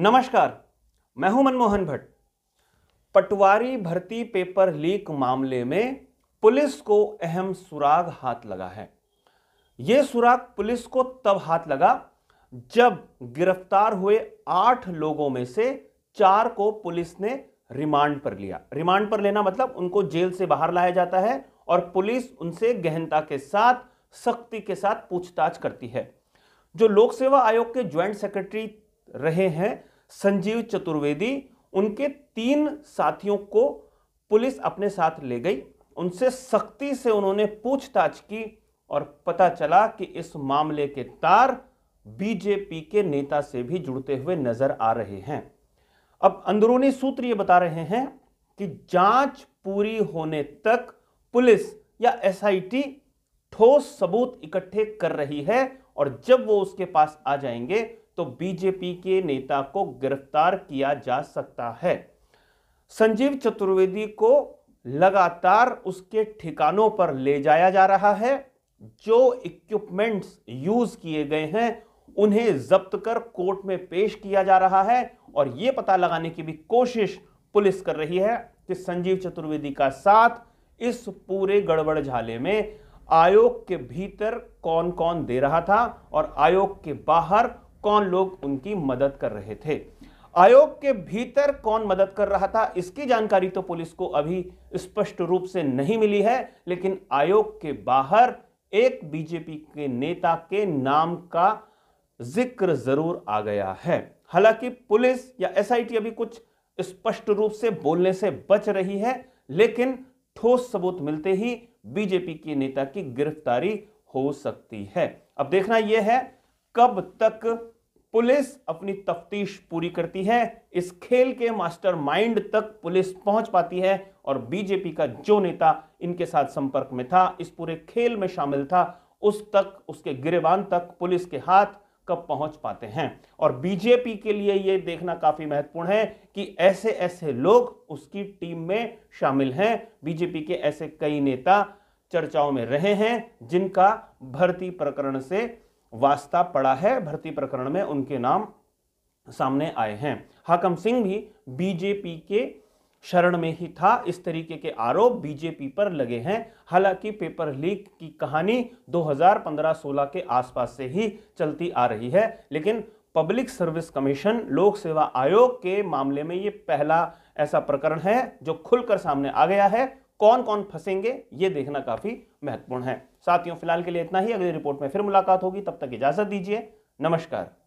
नमस्कार, मैं हूं मनमोहन भट्ट। पटवारी भर्ती पेपर लीक मामले में पुलिस को अहम सुराग हाथ लगा है। यह सुराग पुलिस को तब हाथ लगा जब गिरफ्तार हुए 8 लोगों में से 4 को पुलिस ने रिमांड पर लिया। रिमांड पर लेना मतलब उनको जेल से बाहर लाया जाता है और पुलिस उनसे गहनता के साथ, सख्ती के साथ पूछताछ करती है। जो लोक सेवा आयोग के ज्वाइंट सेक्रेटरी रहे हैं संजीव चतुर्वेदी, उनके 3 साथियों को पुलिस अपने साथ ले गई। उनसे सख्ती से उन्होंने पूछताछ की और पता चला कि इस मामले के तार बीजेपी के नेता से भी जुड़ते हुए नजर आ रहे हैं। अब अंदरूनी सूत्र ये बता रहे हैं कि जांच पूरी होने तक पुलिस या एसआईटी ठोस सबूत इकट्ठे कर रही है और जब वो उसके पास आ जाएंगे तो बीजेपी के नेता को गिरफ्तार किया जा सकता है। संजीव चतुर्वेदी को लगातार उसके ठिकानों पर ले जाया जा रहा है। जो इक्विपमेंट्स यूज किए गए हैं उन्हें जब्त कर कोर्ट में पेश किया जा रहा है और यह पता लगाने की भी कोशिश पुलिस कर रही है कि संजीव चतुर्वेदी का साथ इस पूरे गड़बड़ झाले में आयोग के भीतर कौन कौन दे रहा था और आयोग के बाहर कौन लोग उनकी मदद कर रहे थे। आयोग के भीतर कौन मदद कर रहा था इसकी जानकारी तो पुलिस को अभी स्पष्ट रूप से नहीं मिली है, लेकिन आयोग के बाहर एक बीजेपी के नेता के नाम का जिक्र जरूर आ गया है। हालांकि पुलिस या एसआईटी अभी कुछ स्पष्ट रूप से बोलने से बच रही है, लेकिन ठोस सबूत मिलते ही बीजेपी के नेता की गिरफ्तारी हो सकती है। अब देखना यह है कब तक पुलिस अपनी तफ्तीश पूरी करती है, इस खेल के मास्टरमाइंड तक पुलिस पहुंच पाती है और बीजेपी का जो नेता इनके साथ संपर्क में था, इस पूरे खेल में शामिल था, उस तक, उसके गिरेबान तक पुलिस के हाथ कब पहुंच पाते हैं। और बीजेपी के लिए ये देखना काफी महत्वपूर्ण है कि ऐसे ऐसे लोग उसकी टीम में शामिल हैं। बीजेपी के ऐसे कई नेता चर्चाओं में रहे हैं जिनका भर्ती प्रकरण से वास्ता पड़ा है, भर्ती प्रकरण में उनके नाम सामने आए हैं। हाकम सिंह भी बीजेपी के शरण में ही था। इस तरीके के आरोप बीजेपी पर लगे हैं। हालांकि पेपर लीक की कहानी 2015-16 के आसपास से ही चलती आ रही है, लेकिन पब्लिक सर्विस कमीशन, लोक सेवा आयोग के मामले में ये पहला ऐसा प्रकरण है जो खुलकर सामने आ गया है। कौन कौन फंसेंगे ये देखना काफी महत्वपूर्ण है। साथियों, फिलहाल के लिए इतना ही। अगली रिपोर्ट में फिर मुलाकात होगी, तब तक इजाजत दीजिए। नमस्कार।